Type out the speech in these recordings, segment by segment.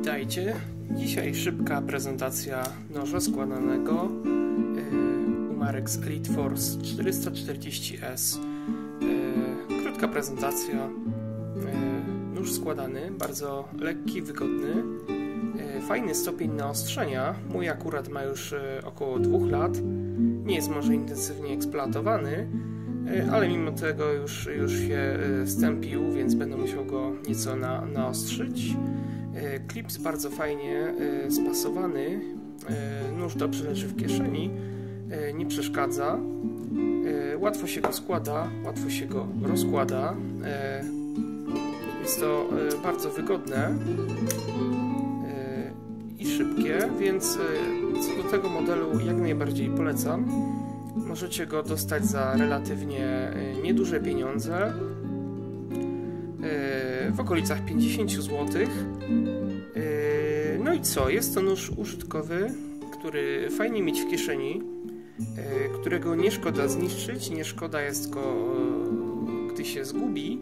Witajcie. Dzisiaj szybka prezentacja noża składanego UMAREX Elite Force 440S. Krótka prezentacja. Nóż składany, bardzo lekki, wygodny. Fajny stopień naostrzenia. Mój akurat ma już około 2 lat. Nie jest może intensywnie eksploatowany, ale mimo tego już się stępił, więc będę musiał go nieco naostrzyć. Klips bardzo fajnie spasowany, nóż dobrze leży w kieszeni, nie przeszkadza, łatwo się go składa, łatwo się go rozkłada, jest to bardzo wygodne i szybkie, więc co do tego modelu jak najbardziej polecam. Możecie go dostać za relatywnie nieduże pieniądze, w okolicach 50 zł. No i co? Jest to nóż użytkowy, który fajnie mieć w kieszeni, którego nie szkoda zniszczyć, nie szkoda jest go, gdy się zgubi.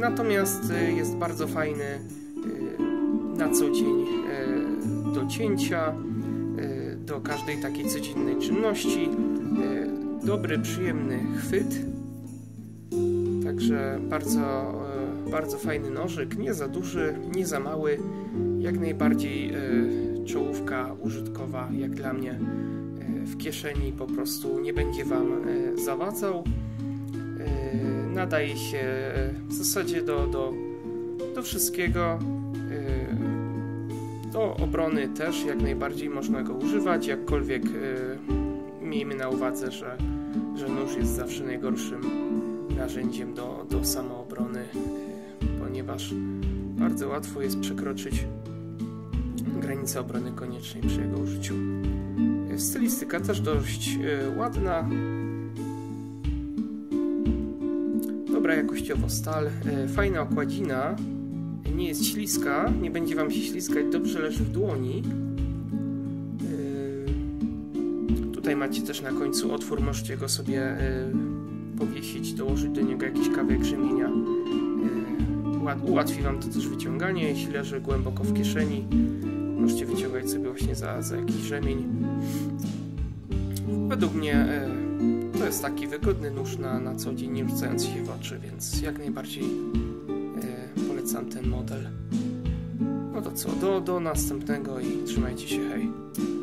Natomiast jest bardzo fajny na co dzień do cięcia, do każdej takiej codziennej czynności. Dobry, przyjemny chwyt. Także bardzo fajny nożyk, nie za duży, nie za mały, jak najbardziej czołówka użytkowa, jak dla mnie, w kieszeni, po prostu nie będzie Wam zawadzał. Nadaje się w zasadzie do wszystkiego, do obrony też jak najbardziej można go używać, jakkolwiek miejmy na uwadze, że nóż jest zawsze najgorszym narzędziem do samoobrony, ponieważ bardzo łatwo jest przekroczyć granicę obrony koniecznej przy jego użyciu. Stylistyka też dość ładna, dobra jakościowo stal, fajna okładzina, nie jest śliska, nie będzie Wam się śliskać, dobrze leży w dłoni. Tutaj macie też na końcu otwór, możecie go sobie powiesić, dołożyć do niego jakiś kawałek rzemienia. Ułatwi Wam to też wyciąganie, jeśli leży głęboko w kieszeni. Możecie wyciągać sobie właśnie za jakiś rzemień. Według mnie to jest taki wygodny nóż na co dzień, nie rzucając się w oczy, więc jak najbardziej polecam ten model. No to co, do następnego i trzymajcie się, hej!